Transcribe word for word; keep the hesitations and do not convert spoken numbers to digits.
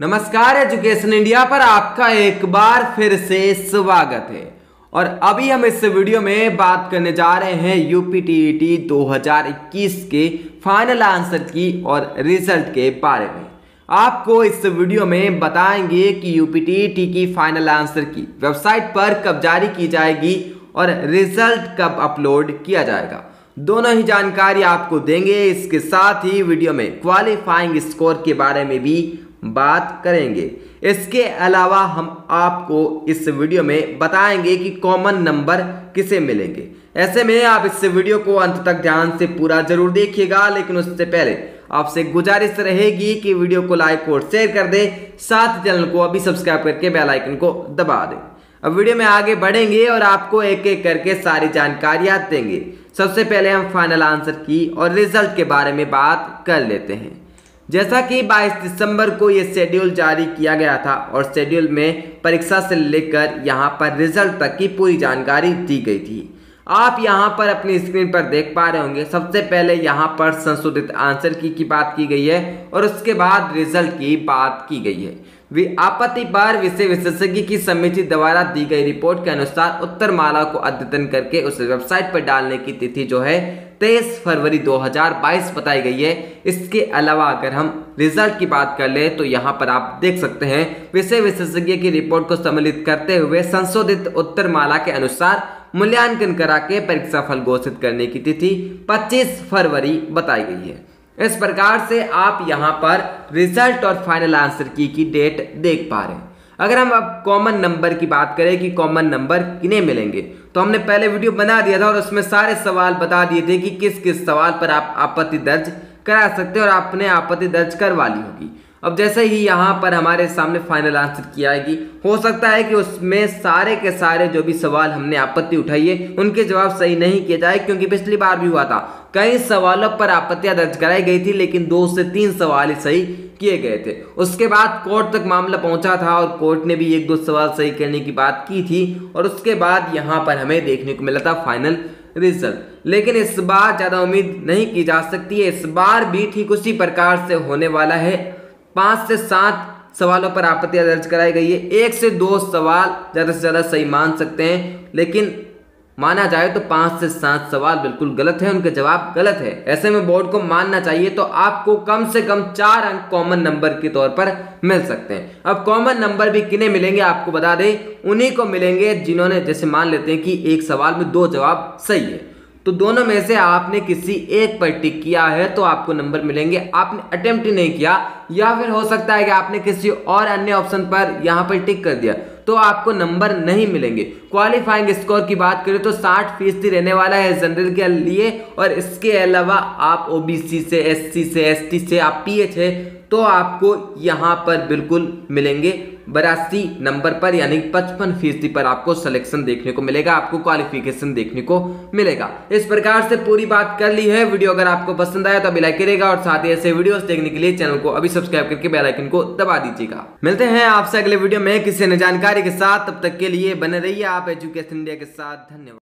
नमस्कार, education India पर आपका एक बार फिर से स्वागत है। और अभी हम इस वीडियो में बात करने जा रहे हैं यूपीटेट दो हज़ार इक्कीस के फाइनल आंसर की और रिजल्ट के बारे में। आपको इस वीडियो में बताएंगे कि यूपीटेट की फाइनल आंसर की वेबसाइट पर कब जारी की जाएगी और रिजल्ट कब अपलोड किया जाएगा, दोनों ही जानकारी आपको देंगे। इसके साथ ही वीडियो में क्वालिफाइंग स्कोर के बारे में भी बात करेंगे। इसके अलावा हम आपको इस वीडियो में बताएंगे कि कॉमन नंबर किसे मिलेंगे। ऐसे में आप इस वीडियो को अंत तक ध्यान से पूरा जरूर देखिएगा, लेकिन उससे पहले आपसे गुजारिश रहेगी कि वीडियो को लाइक और शेयर कर दें, साथ ही चैनल को अभी सब्सक्राइब करके बेल आइकन को दबा दें। अब वीडियो में आगे बढ़ेंगे और आपको एक एक करके सारी जानकारियाँ देंगे। सबसे पहले हम फाइनल आंसर की और रिजल्ट के बारे में बात कर लेते हैं। जैसा कि बाईस दिसंबर को ये शेड्यूल जारी किया गया था और शेड्यूल में परीक्षा से लेकर यहाँ पर रिजल्ट तक की पूरी जानकारी दी गई थी। आप यहाँ पर अपनी स्क्रीन पर देख पा रहे होंगे। सबसे पहले यहाँ पर संशोधित आंसर की, की बात की गई है और उसके बाद रिजल्ट की बात की गई है। आपत्ति पर विषय विशेषज्ञ की समिति द्वारा दी गई रिपोर्ट के अनुसार उत्तर माला को अद्यतन करके उस वेबसाइट पर डालने की तिथि जो है तेईस फरवरी दो हज़ार बाईस बताई गई है। इसके अलावा अगर हम रिजल्ट की बात कर ले तो यहाँ पर आप देख सकते हैं, विषय विशेषज्ञ की रिपोर्ट को सम्मिलित करते हुए संशोधित उत्तरमाला के अनुसार मूल्यांकन करा के परीक्षा फल घोषित करने की तिथि पच्चीस फरवरी बताई गई है। इस प्रकार से आप यहाँ पर रिजल्ट और फाइनल आंसर की की डेट देख पा रहे हैं। अगर हम अब कॉमन नंबर की बात करें कि कॉमन नंबर किन्हें मिलेंगे, तो हमने पहले वीडियो बना दिया था और उसमें सारे सवाल बता दिए थे कि किस किस सवाल पर आप आपत्ति दर्ज करा सकते हैं और आपने आपत्ति दर्ज करवा ली होगी। अब जैसे ही यहाँ पर हमारे सामने फाइनल आंसर की आएगी, हो सकता है कि उसमें सारे के सारे जो भी सवाल हमने आपत्ति उठाई है उनके जवाब सही नहीं किए जाए, क्योंकि पिछली बार भी हुआ था कई सवालों पर आपत्तियां दर्ज कराई गई थी लेकिन दो से तीन सवाल ही सही किए गए थे। उसके बाद कोर्ट तक मामला पहुंचा था और कोर्ट ने भी एक दो सवाल सही करने की बात की थी और उसके बाद यहाँ पर हमें देखने को मिला था फाइनल रिजल्ट। लेकिन इस बार ज़्यादा उम्मीद नहीं की जा सकती है, इस बार भी ठीक उसी प्रकार से होने वाला है। पाँच से सात सवालों पर आपत्तियां दर्ज कराई गई है, एक से दो सवाल ज़्यादा से ज़्यादा सही मान सकते हैं, लेकिन माना जाए तो पाँच से सात सवाल बिल्कुल गलत है, उनके जवाब गलत है। ऐसे में बोर्ड को मानना चाहिए तो आपको कम से कम चार अंक कॉमन नंबर के तौर पर मिल सकते हैं। अब कॉमन नंबर भी किन्हें मिलेंगे आपको बता दें, उन्हीं को मिलेंगे जिन्होंने, जैसे मान लेते हैं कि एक सवाल में दो जवाब सही है तो दोनों में से आपने किसी एक पर टिक किया है तो आपको नंबर मिलेंगे। आपने अटेम्प्ट ही नहीं किया या फिर हो सकता है कि आपने किसी और अन्य ऑप्शन पर यहाँ पर टिक कर दिया तो आपको नंबर नहीं मिलेंगे। क्वालिफाइंग स्कोर की बात करें तो साठ फीसदी रहने वाला है जनरल के लिए, और इसके अलावा आप ओबीसी से, एससी से, एसटी से, आप पीएच है तो आपको यहाँ पर बिल्कुल मिलेंगे बरासी नंबर पर, यानी पचपन फीसदी पर आपको सिलेक्शन देखने को मिलेगा, आपको क्वालिफिकेशन देखने को मिलेगा। इस प्रकार से पूरी बात कर ली है। वीडियो अगर आपको पसंद आया तो अभी लाइक करिएगा और साथ ही ऐसे वीडियोस देखने के लिए चैनल को अभी सब्सक्राइब करके बेल आइकन को दबा दीजिएगा। मिलते हैं आपसे अगले वीडियो में किसी नई जानकारी के साथ, तब तक के लिए बने रहिए आप एजुकेशन इंडिया के साथ। धन्यवाद।